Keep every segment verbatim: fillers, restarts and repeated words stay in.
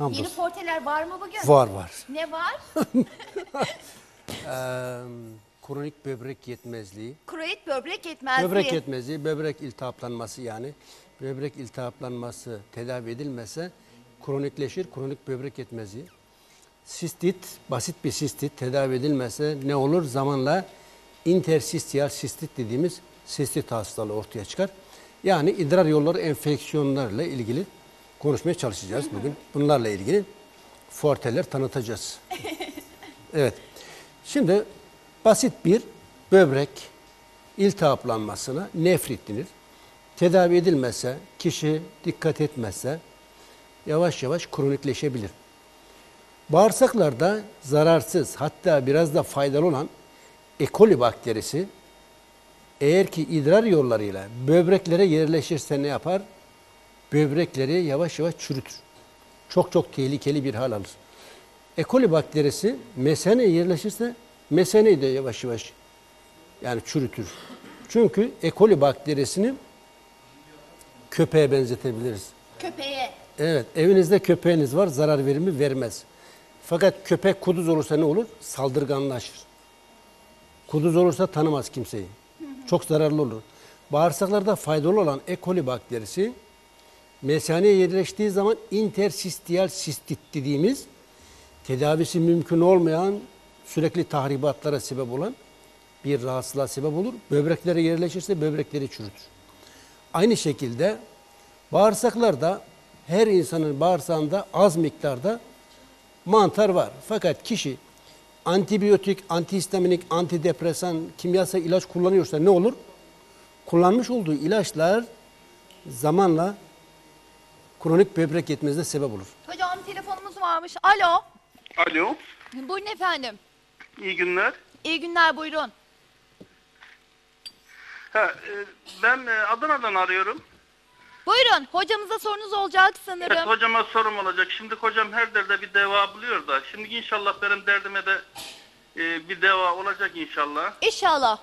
Hamburg. Yeni porteler var mı bugün? Var var. Ne var? ee, kronik böbrek yetmezliği. Kronik böbrek yetmezliği. Böbrek yetmezliği, böbrek iltihaplanması yani. Böbrek iltihaplanması tedavi edilmezse kronikleşir, kronik böbrek yetmezliği. Sistit, basit bir sistit tedavi edilmezse ne olur? Zamanla intersistiyal sistit dediğimiz sistit hastalığı ortaya çıkar. Yani idrar yolları enfeksiyonlarla ilgili konuşmaya çalışacağız bugün. Bunlarla ilgili forteler tanıtacağız. Evet. Şimdi basit bir böbrek iltihaplanmasına nefrit denir. Tedavi edilmezse, kişi dikkat etmezse yavaş yavaş kronikleşebilir. Bağırsaklarda zararsız, hatta biraz da faydalı olan E. coli bakterisi eğer ki idrar yollarıyla böbreklere yerleşirse ne yapar? Böbrekleri yavaş yavaş çürütür. Çok çok tehlikeli bir hal alır. E. coli bakterisi meseneye yerleşirse meseneyi de yavaş yavaş yani çürütür. Çünkü E. coli bakterisini köpeğe benzetebiliriz. Köpeğe? Evet. Evinizde köpeğiniz var, zarar verimi vermez. Fakat köpek kuduz olursa ne olur? Saldırganlaşır. Kuduz olursa tanımaz kimseyi. Hı hı. Çok zararlı olur. Bağırsaklarda faydalı olan E. coli bakterisi mesaneye yerleştiği zaman intersistiyal sistit dediğimiz tedavisi mümkün olmayan, sürekli tahribatlara sebep olan bir rahatsızlığa sebep olur. Böbreklere yerleşirse böbrekleri çürütür. Aynı şekilde bağırsaklarda her insanın bağırsağında az miktarda mantar var. Fakat kişi antibiyotik, antihistaminik, antidepresan, kimyasal ilaç kullanıyorsa ne olur? Kullanmış olduğu ilaçlar zamanla kronik böbrek yetmezliğine sebep olur. Hocam telefonumuz varmış. Alo. Alo. Buyurun efendim. İyi günler. İyi günler, buyurun. Ha, ben Adana'dan arıyorum. Buyurun, hocamıza sorunuz olacak sanırım. Evet, hocama sorum olacak. Şimdi hocam her derde bir deva buluyor da. Şimdi inşallah benim derdime de e, bir deva olacak inşallah. İnşallah.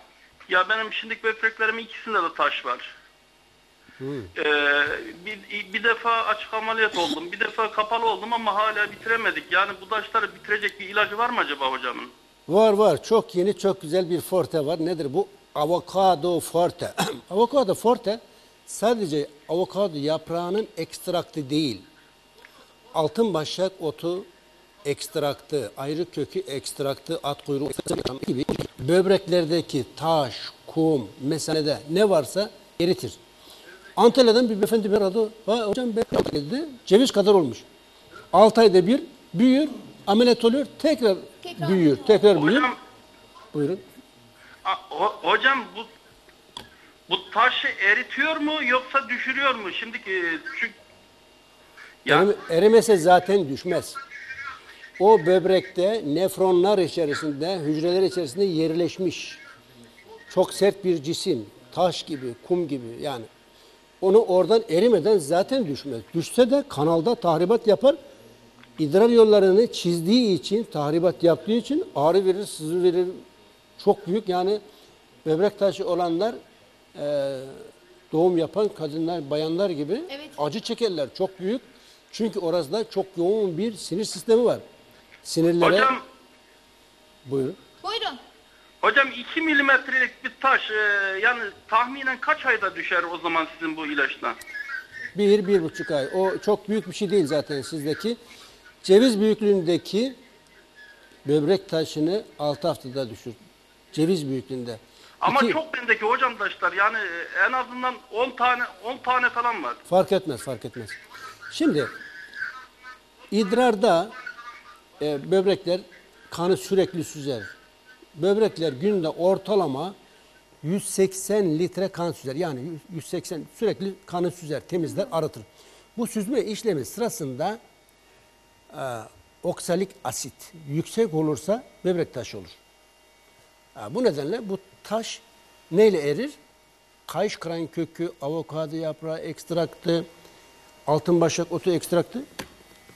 Ya benim şimdi böbreklerimin ikisinde de taş var. Hmm. E, bir, bir defa açık ameliyat oldum. Bir defa kapalı oldum ama hala bitiremedik. Yani bu taşları bitirecek bir ilacı var mı acaba hocamın? Var var. Çok yeni, çok güzel bir forte var. Nedir bu? Avokado forte. Avokado forte sadece avokado yaprağının ekstraktı değil. Altın başak otu ekstraktı, ayrı kökü ekstraktı, at kuyruğu ekstraktı gibi böbreklerdeki taş, kum, mesanede ne varsa eritir. Antalya'dan bir beyefendi bir aradı. Hocam böbrek dedi, ceviz kadar olmuş. altı ayda bir büyür, ameliyat oluyor, tekrar, tekrar büyür, tekrar büyür. Hocam, buyurun. Hocam bu Bu taşı eritiyor mu yoksa düşürüyor mu? Şimdi çünkü ya. Erimese zaten düşmez. O böbrekte nefronlar içerisinde, hücreler içerisinde yerleşmiş. Çok sert bir cisim, taş gibi, kum gibi yani. Onu oradan erimeden zaten düşmez. Düşse de kanalda tahribat yapar. İdrar yollarını çizdiği için, tahribat yaptığı için ağrı verir, sızı verir. Çok büyük yani böbrek taşı olanlar Ee, doğum yapan kadınlar, bayanlar gibi evet. Acı çekerler. Çok büyük. Çünkü orası da çok yoğun bir sinir sistemi var. Sinirlere... Hocam... Buyurun. Buyurun. Hocam iki milimetrelik bir taş, e, yani tahminen kaç ayda düşer o zaman sizin bu ilaçtan? Bir, bir buçuk ay. O çok büyük bir şey değil zaten sizdeki. Ceviz büyüklüğündeki böbrek taşını altı haftada düşür. Ceviz büyüklüğünde. Ama İki, çok bendeki hocam taşlar yani en azından on tane on tane falan var. Fark etmez, fark etmez. Şimdi idrarda e, böbrekler kanı sürekli süzer. Böbrekler günde ortalama yüz seksen litre kan süzer. Yani yüz seksen sürekli kanı süzer, temizler, arıtır. Bu süzme işlemi sırasında e, oksalik asit yüksek olursa böbrek taşı olur. E, bu nedenle bu taş neyle erir? Kayış kıran kökü, avokado yaprağı ekstraktı, altın başak otu ekstraktı.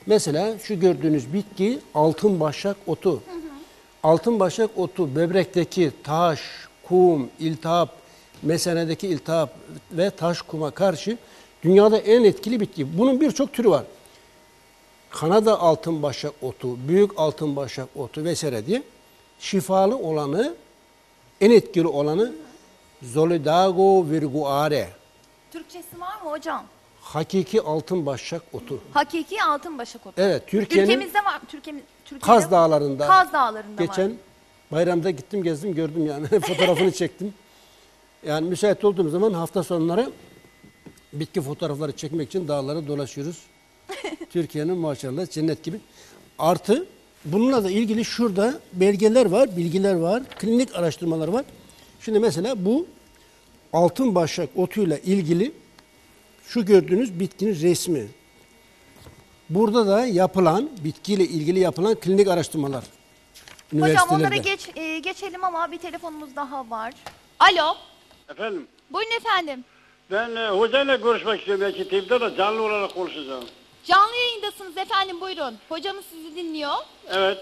Mesela şu gördüğünüz bitki altın başak otu. Hı hı. Altın başak otu böbrekteki taş, kum, iltihap, mesenedeki iltihap ve taş kuma karşı dünyada en etkili bitki. Bunun birçok türü var. Kanada altın başak otu, büyük altın başak otu vesaire diye şifalı olanı, en etkili olanı Solidago virgaurea. Türkçesi var mı hocam? Hakiki altın başak otu. Hakiki altın başak otu. Evet, Türkiye'nin ülkemizde var. Türkiye'miz, Türkiye'de Kaz Dağları'nda. Kaz Dağları'nda geçen var. Bayramda gittim, gezdim, gördüm yani. Fotoğrafını çektim. Yani müsait olduğum zaman hafta sonları bitki fotoğrafları çekmek için dağlara dolaşıyoruz. Türkiye'nin maşallah cennet gibi. Artı bununla da ilgili şurada belgeler var, bilgiler var, klinik araştırmalar var. Şimdi mesela bu altın başak otuyla ilgili şu gördüğünüz bitkinin resmi. Burada da yapılan, bitkiyle ilgili yapılan klinik araştırmalar. Hocam onlara geç, e, geçelim ama bir telefonumuz daha var. Alo. Efendim. Buyurun efendim. Ben e, hocayla görüşmek istiyorum. Belki T V'de de canlı olarak konuşacağım. Canlı yayındasınız efendim, buyurun. Hocamız sizi dinliyor. Evet.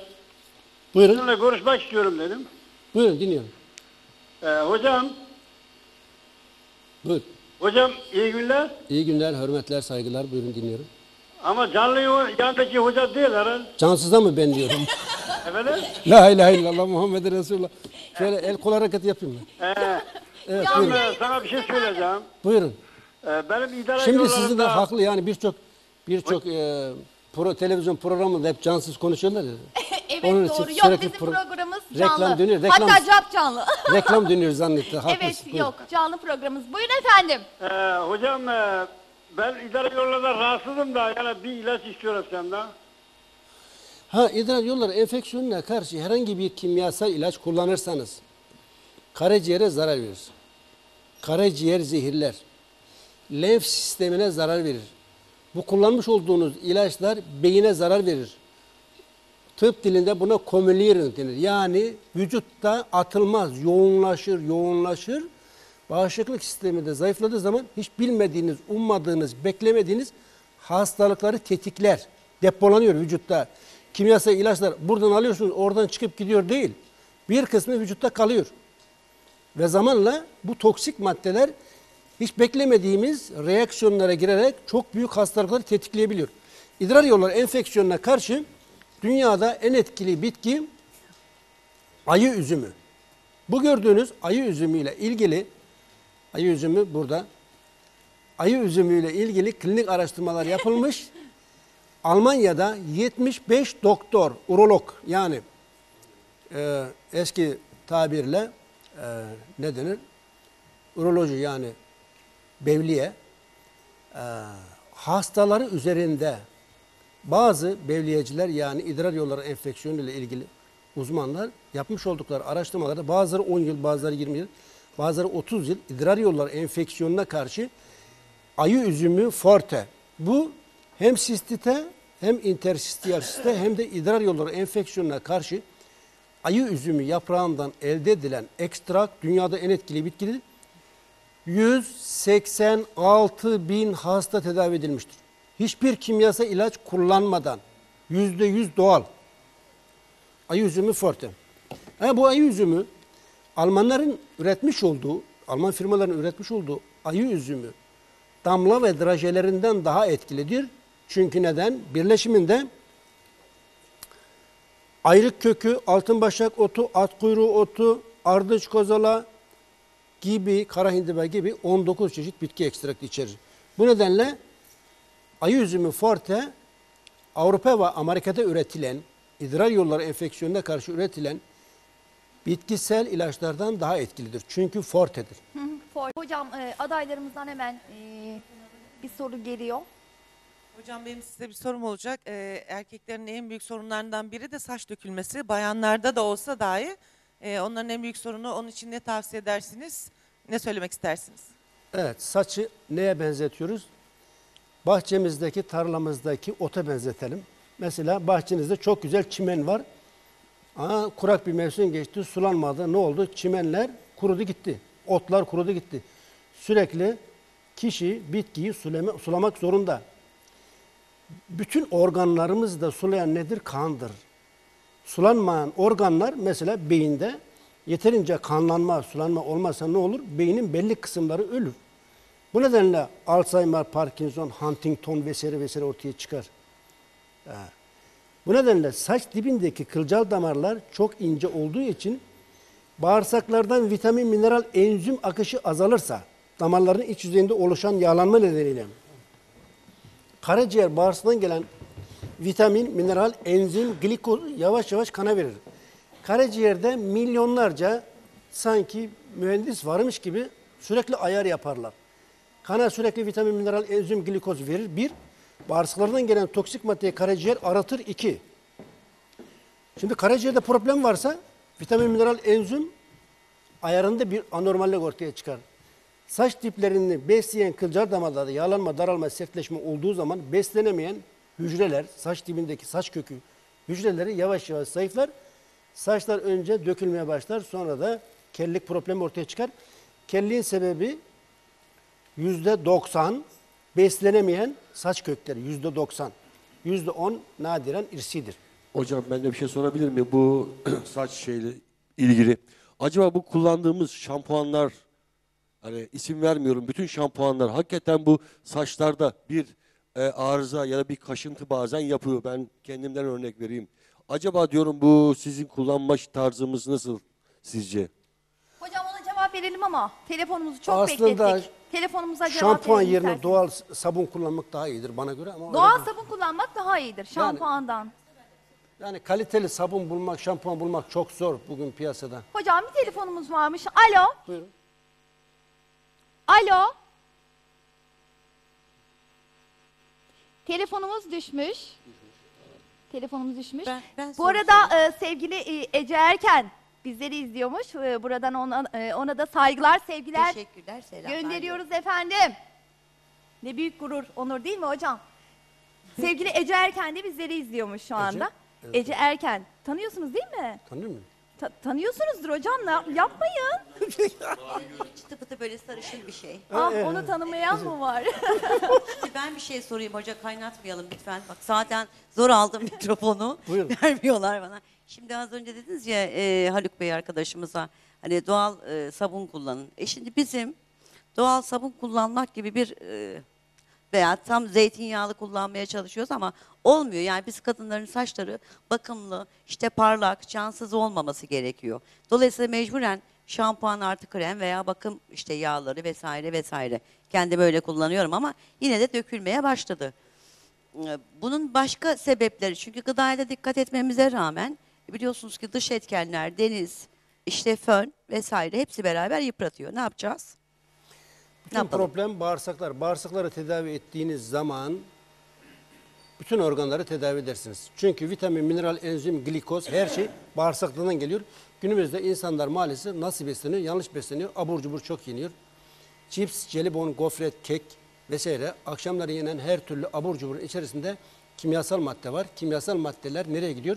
Buyurun. Sizinle görüşmek istiyorum dedim. Buyurun, dinliyorum. Ee, hocam. Buyurun. Hocam iyi günler. İyi günler, hürmetler, saygılar. Buyurun, dinliyorum. Ama canlı yandaki hoca değil herhalde. Cansıza mı ben diyorum? Efendim? La ilahe illallah Muhammed Resulullah. Şöyle el kol hareketi yapayım mı? Ee, evet, canlı buyurun. Sana bir şey söyleyeceğim. Buyurun. Ee, benim idare Şimdi sizin de haklı yani birçok... Birçok e, pro, televizyon programında hep cansız konuşuyorlar ya. Evet, onun doğru. Için yok, bizim pro programımız canlı. Reklam dönüyor, reklam, hatta cevap canlı. Reklam dönüyor zannetti. Haklısın, evet buyurun. Yok canlı programımız. Buyurun efendim. Ee, hocam ben İdraryolları'da rahatsızım da yani bir ilaç istiyorum senden. Ha, İdraryolları enfeksiyonuna karşı herhangi bir kimyasal ilaç kullanırsanız karaciğere zarar verir. Karaciğer zehirler. Lenf sistemine zarar verir. Bu kullanmış olduğunuz ilaçlar beyine zarar verir. Tıp dilinde buna komülerin denir. Yani vücutta atılmaz, yoğunlaşır, yoğunlaşır. Bağışıklık sistemi de zayıfladığı zaman hiç bilmediğiniz, ummadığınız, beklemediğiniz hastalıkları tetikler. Depolanıyor vücutta. Kimyasal ilaçlar buradan alıyorsunuz, oradan çıkıp gidiyor değil. Bir kısmı vücutta kalıyor. Ve zamanla bu toksik maddeler hiç beklemediğimiz reaksiyonlara girerek çok büyük hastalıkları tetikleyebiliyor. İdrar yolları enfeksiyonuna karşı dünyada en etkili bitki ayı üzümü. Bu gördüğünüz ayı üzümüyle ilgili, ayı üzümü burada, ayı üzümüyle ilgili klinik araştırmalar yapılmış. Almanya'da yetmiş beş doktor, urolog yani e, eski tabirle e, ne denir? Uroloji yani Bevliye, e, hastaları üzerinde bazı bevliyeciler yani idrar yolları enfeksiyonu ile ilgili uzmanlar yapmış oldukları araştırmalarda bazıları on yıl, bazıları yirmi yıl, bazıları otuz yıl idrar yolları enfeksiyonuna karşı ayı üzümü forte. Bu hem sistite hem interstitiyal sistite hem de idrar yolları enfeksiyonuna karşı ayı üzümü yaprağından elde edilen ekstrakt dünyada en etkili bitkidir. yüz seksen altı bin hasta tedavi edilmiştir. Hiçbir kimyasal ilaç kullanmadan. yüzde yüz doğal. Ayı üzümü forte. Yani bu ayı üzümü Almanların üretmiş olduğu, Alman firmaların üretmiş olduğu ayı üzümü damla ve drajelerinden daha etkilidir. Çünkü neden? Birleşiminde ayrık kökü, altın başak otu, at kuyruğu otu, ardıç kozala gibi, kara hindiba gibi on dokuz çeşit bitki ekstraktı içerir. Bu nedenle ayı üzümü forte Avrupa ve Amerika'da üretilen idrar yolları enfeksiyonuna karşı üretilen bitkisel ilaçlardan daha etkilidir. Çünkü fortedir. Hocam adaylarımızdan hemen bir soru geliyor. Hocam benim size bir sorum olacak. Erkeklerin en büyük sorunlarından biri de saç dökülmesi. Bayanlarda da olsa dahi Ee, onların en büyük sorunu, onun için ne tavsiye edersiniz, ne söylemek istersiniz? Evet, saçı neye benzetiyoruz? Bahçemizdeki, tarlamızdaki ota benzetelim. Mesela bahçenizde çok güzel çimen var. Aa, kurak bir mevsim geçti, sulanmadı. Ne oldu? Çimenler kurudu gitti. Otlar kurudu gitti. Sürekli kişi bitkiyi sulama, sulamak zorunda. Bütün organlarımızı da sulayan nedir? Kandır. Sulanmayan organlar mesela beyinde yeterince kanlanma, sulanma olmazsa ne olur? Beynin belli kısımları ölür. Bu nedenle Alzheimer, Parkinson, Huntington vesaire vesaire ortaya çıkar. Bu nedenle saç dibindeki kılcal damarlar çok ince olduğu için bağırsaklardan vitamin, mineral, enzim akışı azalırsa damarların iç yüzeyinde oluşan yağlanma nedeniyle karaciğer bağırsaktan gelen vitamin, mineral, enzim, glikoz yavaş yavaş kana verir. Karaciğerde milyonlarca sanki mühendis varmış gibi sürekli ayar yaparlar. Kana sürekli vitamin, mineral, enzim, glikoz verir. Bir, bağırsaklardan gelen toksik maddeyi karaciğer aratır. İki, şimdi karaciğerde problem varsa vitamin, mineral, enzim ayarında bir anormallik ortaya çıkar. Saç diplerini besleyen kılcal damarlarda yağlanma, daralma, sertleşme olduğu zaman beslenemeyen hücreler, saç dibindeki saç kökü hücreleri yavaş yavaş zayıflar. Saçlar önce dökülmeye başlar, sonra da kellik problemi ortaya çıkar. Kelliğin sebebi yüzde doksan beslenemeyen saç kökleri, yüzde doksan. yüzde on nadiren irsidir. Hocam ben de bir şey sorabilir miyim bu saç şeyle ilgili? Acaba bu kullandığımız şampuanlar, hani isim vermiyorum, bütün şampuanlar hakikaten bu saçlarda bir e, arıza ya da bir kaşıntı bazen yapıyor. Ben kendimden örnek vereyim. Acaba diyorum bu sizin kullanma tarzımız nasıl sizce? Hocam ona cevap verelim ama telefonumuzu çok aslında beklettik. Telefonumuza cevap verelim. Şampuan yerine isterseniz doğal sabun kullanmak daha iyidir bana göre. Ama doğal sabun değil. Kullanmak daha iyidir şampuandan. Yani, yani kaliteli sabun bulmak, şampuan bulmak çok zor bugün piyasada. Hocam bir telefonumuz varmış. Alo. Buyurun. Alo. Telefonumuz düşmüş. Telefonumuz düşmüş. Ben, ben bu arada e, sevgili e, Ece Erken bizleri izliyormuş. E, buradan ona, e, ona da saygılar, sevgiler gönderiyoruz efendim. Ne büyük gurur, onur değil mi hocam? Sevgili Ece Erken de bizleri izliyormuş şu anda. Ece, Ece Erken. Tanıyorsunuz değil mi? Tanıyor muyum? Ta tanıyorsunuzdur hocam, ya yapmayın. Çıtı pıtı böyle sarışın bir şey. Ah ee, onu tanımayan e, mı var? Şimdi ben bir şey sorayım hoca, kaynatmayalım lütfen. Bak zaten zor aldım mikrofonu. Buyurun. Vermiyorlar bana. Şimdi az önce dediniz ya e, Haluk Bey arkadaşımıza hani doğal e, sabun kullanın. E şimdi bizim doğal sabun kullanmak gibi bir e, veya tam zeytinyağlı kullanmaya çalışıyoruz ama olmuyor. Yani biz kadınların saçları bakımlı, işte parlak, cansız olmaması gerekiyor. Dolayısıyla mecburen şampuan artı krem veya bakım işte yağları vesaire vesaire. Kendi böyle kullanıyorum ama yine de dökülmeye başladı. Bunun başka sebepleri, çünkü gıdaya da dikkat etmemize rağmen biliyorsunuz ki dış etkenler, deniz, işte fön vesaire hepsi beraber yıpratıyor. Ne yapacağız? Bütün problem bağırsaklar. Bağırsakları tedavi ettiğiniz zaman bütün organları tedavi edersiniz. Çünkü vitamin, mineral, enzim, glikoz her şey bağırsaklardan geliyor. Günümüzde insanlar maalesef nasıl besleniyor? Yanlış besleniyor. Abur cubur çok yeniyor. Cips, jelibon, gofret, kek vesaire. Akşamları yenen her türlü abur cuburun içerisinde kimyasal madde var. Kimyasal maddeler nereye gidiyor?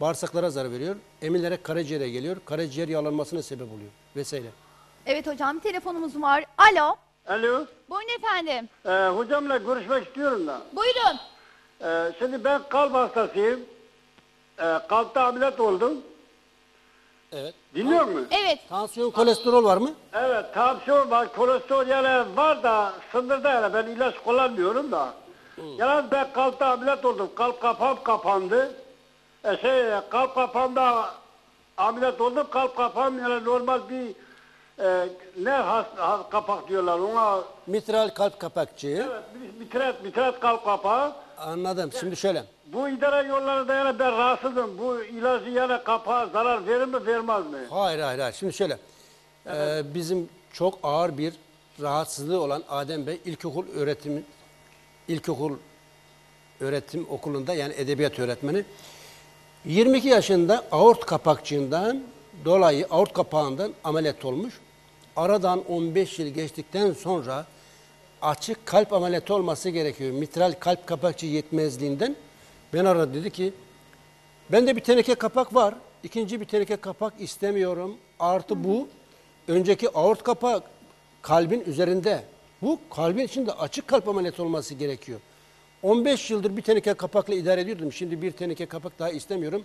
Bağırsaklara zarar veriyor. Emilerek karaciğere geliyor. Karaciğer yağlanmasına sebep oluyor vesaire. Evet hocam, telefonumuz var. Alo. Alo. Buyurun efendim. Ee, hocamla görüşmek istiyorum da. Buyurun. Ee, şimdi ben kalp hastasıyım. Ee, kalpta ameliyat oldum. Evet. Dinliyor musun? Evet. Tansiyon, kolesterol var mı? Evet, tansiyon var, kolesterol yani var da sınırda yani, ben ilaç kullanmıyorum da. Hı. Yalnız ben kalpta ameliyat oldum. Kalp kapağım kapandı. E şey, kalp kapağımda ameliyat oldum. Kalp kapağım yani normal bir Ee, ne has, has, kapak diyorlar ona? Mitral kalp kapakçığı. Evet, mitral, mitral kalp kapağı. Anladım. Şimdi yani, şöyle. Bu idare yolları da yani ben rahatsızım. Bu ilacı yani kapağa zarar verir mi vermez mi? Hayır hayır hayır. Şimdi şöyle. Evet. Ee, bizim çok ağır bir rahatsızlığı olan Adem Bey ilkokul öğretimi, ilkokul öğretim okulunda yani edebiyat öğretmeni. yirmi iki yaşında aort kapakçığından dolayı aort kapağından ameliyat olmuş. Aradan on beş yıl geçtikten sonra açık kalp ameliyatı olması gerekiyor. Mitral kalp kapakçığı yetmezliğinden. Ben aradı, dedi ki bende bir teneke kapak var. İkinci bir teneke kapak istemiyorum. Artı bu önceki aort kapağı kalbin üzerinde. Bu kalbin içinde açık kalp ameliyatı olması gerekiyor. on beş yıldır bir teneke kapakla idare ediyordum. Şimdi bir teneke kapak daha istemiyorum.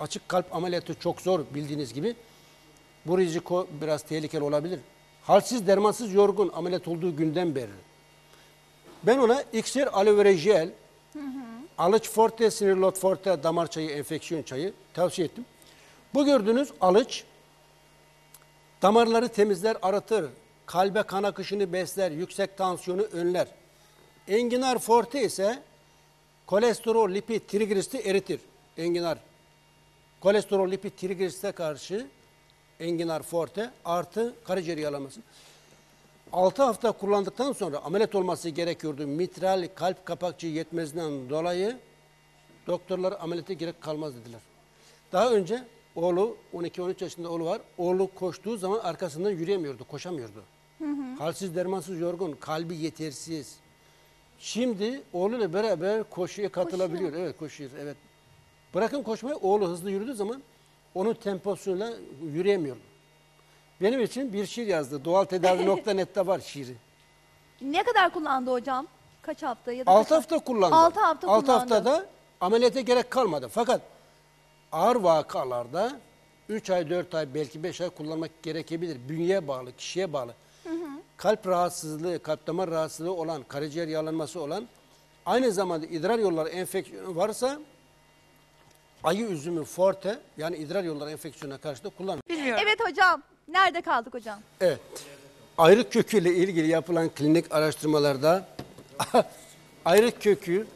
Açık kalp ameliyatı çok zor bildiğiniz gibi. Bu riziko biraz tehlikeli olabilir. Halsiz, dermansız, yorgun ameliyat olduğu günden beri. Ben ona iksir, aloe vera jel, hı hı, alıç forte, sinirlot forte, damar çayı, enfeksiyon çayı tavsiye ettim. Bu gördüğünüz alıç damarları temizler, aratır, kalbe kan akışını besler, yüksek tansiyonu önler. Enginar forte ise kolesterol, lipid, trigliseriti eritir. Enginar, kolesterol, lipid, trigliserite karşı enginar forte artı karaciğer yağlaması. altı hafta kullandıktan sonra ameliyat olması gerekiyordu. Mitral kalp kapakçı yetmezliğinden dolayı doktorlar ameliyata gerek kalmaz dediler. Daha önce oğlu, on iki on üç yaşında oğlu var. Oğlu koştuğu zaman arkasından yürüyemiyordu, koşamıyordu. Hı hı. Halsiz, dermansız, yorgun, kalbi yetersiz. Şimdi oğluyla beraber koşuya katılabiliyor. Koşuyor. Evet, koşuyor. Evet. Bırakın koşmayı, oğlu hızlı yürüdüğü zaman onun temposuyla yürüyemiyordu. Benim için bir şiir yazdı. doğal tedavi nokta net'te var şiiri. Ne kadar kullandı hocam? Kaç hafta? Ya da altı kaç... hafta kullandı. altı hafta, hafta kullandı. haftada ameliyata gerek kalmadı. Fakat ağır vakalarda üç ay, dört ay, belki beş ay kullanmak gerekebilir. Bünyeye bağlı, kişiye bağlı. Hı hı. Kalp rahatsızlığı, kalp damar rahatsızlığı olan, karaciğer yağlanması olan, aynı zamanda idrar yolları enfeksiyonu varsa ayı üzümü forte, yani idrar yolları enfeksiyonuna karşı da kullanmak. Biliyorum. Evet hocam. Nerede kaldık hocam? Evet. Ayrık köküyle ilgili yapılan klinik araştırmalarda ayrık kökü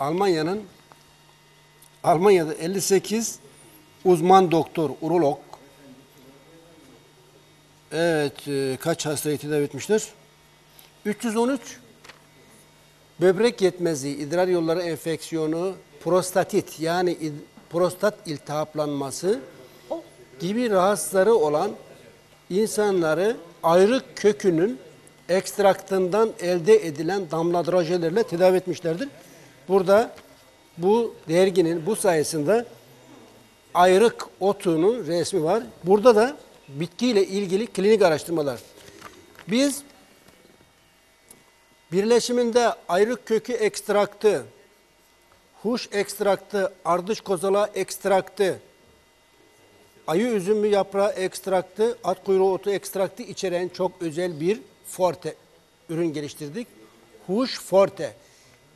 Almanya'nın Almanya'da elli sekiz uzman doktor, urolog, evet, kaç hastayı tedavi etmiştir? üç yüz on üç böbrek yetmezliği, idrar yolları enfeksiyonu, prostatit, yani prostat iltihaplanması gibi rahatsızları olan insanları ayrık kökünün ekstraktından elde edilen damladrajelerle tedavi etmişlerdir. Burada bu derginin bu sayesinde ayrık otunun resmi var. Burada da bitkiyle ilgili klinik araştırmalar. Biz birleşiminde ayrık kökü ekstraktı, huş ekstraktı, ardış kozalağı ekstraktı, ayı üzümü yaprağı ekstraktı, at kuyruğu otu ekstraktı içeren çok özel bir forte ürün geliştirdik. Huş forte,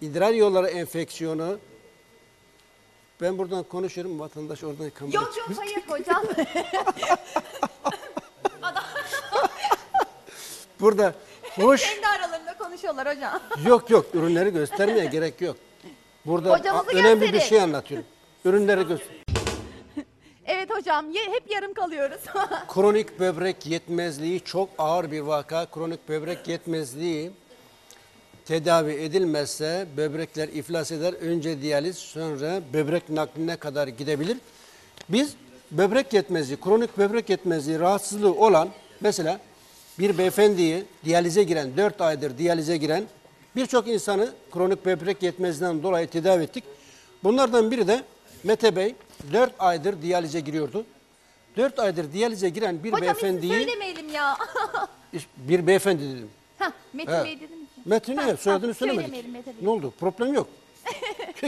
idrar yolları enfeksiyonu. Ben buradan konuşuyorum, vatandaş oradan kamerayı. Yok yok, hayır hocam. Burada huş. Kendi aralarında konuşuyorlar hocam. Yok yok, ürünleri göstermeye gerek yok. Burada hocamızı önemli gösterin. Bir şey anlatıyorum. Ürünleri göster. Evet hocam, hep yarım kalıyoruz. Kronik böbrek yetmezliği çok ağır bir vaka. Kronik böbrek yetmezliği tedavi edilmezse böbrekler iflas eder. Önce diyaliz, sonra böbrek nakline kadar gidebilir. Biz böbrek yetmezliği, kronik böbrek yetmezliği rahatsızlığı olan, mesela bir beyefendiyi diyalize giren, dört aydır diyalize giren birçok insanı kronik böbrek yetmezliğinden dolayı tedavi ettik. Bunlardan biri de Mete Bey. dört aydır diyalize giriyordu. dört aydır diyalize giren bir beyefendiyi... Hocam söylemeyelim ya. Bir beyefendi dedim. Ha, Metin ha. Bey dedim ki. Metin Bey, soyadını söylemedik. Ne oldu? Problem yok.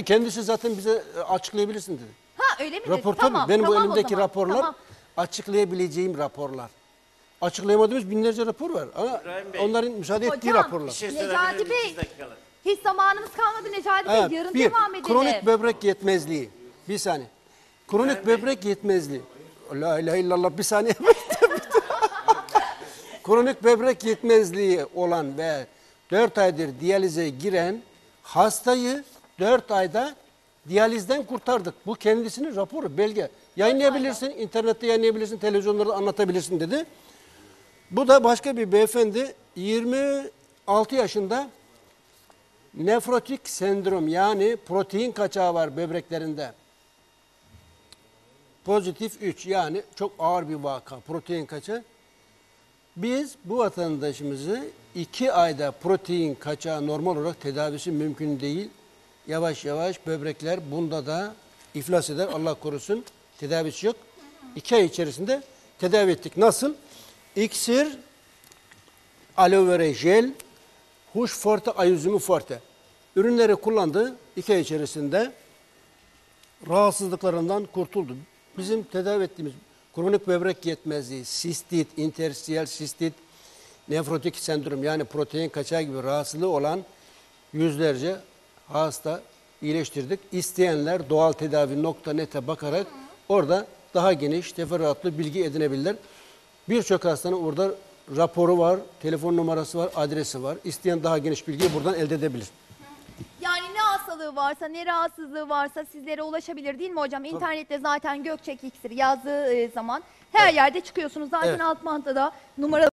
Kendisi zaten bize açıklayabilirsin dedi. Ha, öyle mi dedi? Tamam, benim tamam, bu elimdeki raporlar tamam. Açıklayabileceğim raporlar. Açıklayamadığımız binlerce rapor var. Ama İbrahim onların Bey. müsaade ettiği Hocam, raporlar. Şey Necati Bey, hiç zamanımız kalmadı Necati Bey. Evet, yarın bir, devam edelim. Kronik böbrek yetmezliği. Bir saniye. Kronik böbrek yetmezliği. La ilahe illallah, bir saniye. Kronik böbrek yetmezliği olan ve dört aydır diyalize giren hastayı dört ayda diyalizden kurtardık. Bu kendisinin raporu, belge. Yayınlayabilirsin, internette yayınlayabilirsin, televizyonlarda anlatabilirsin dedi. Bu da başka bir beyefendi, yirmi altı yaşında nefrotik sendrom, yani protein kaçağı var böbreklerinde. pozitif üç, yani çok ağır bir vaka, protein kaçağı. Biz bu vatandaşımızı iki ayda protein kaçağı normal olarak tedavisi mümkün değil. Yavaş yavaş böbrekler bunda da iflas eder, Allah korusun, tedavisi yok. iki ay içerisinde tedavi ettik. Nasıl? İksir, aloe vera jel, huş forte, ay üzümü forte. Ürünleri kullandı, iki ay içerisinde rahatsızlıklarından kurtuldu. Bizim tedavi ettiğimiz kronik böbrek yetmezliği, sistit, intersiyel sistit, nefrotik sendrom, yani protein kaçağı gibi rahatsızlığı olan yüzlerce hasta iyileştirdik. İsteyenler doğal tedavi nokta net'e bakarak orada daha geniş, teferruatlı bilgi edinebilirler. Birçok hastanın orada raporu var, telefon numarası var, adresi var. İsteyen daha geniş bilgiyi buradan elde edebilir. Yani ne hastalığı varsa, ne rahatsızlığı varsa sizlere ulaşabilir değil mi hocam? Tabii. İnternette zaten Gökçek İksir yazdığı zaman her evet. yerde çıkıyorsunuz. Zaten evet. alt mantada numara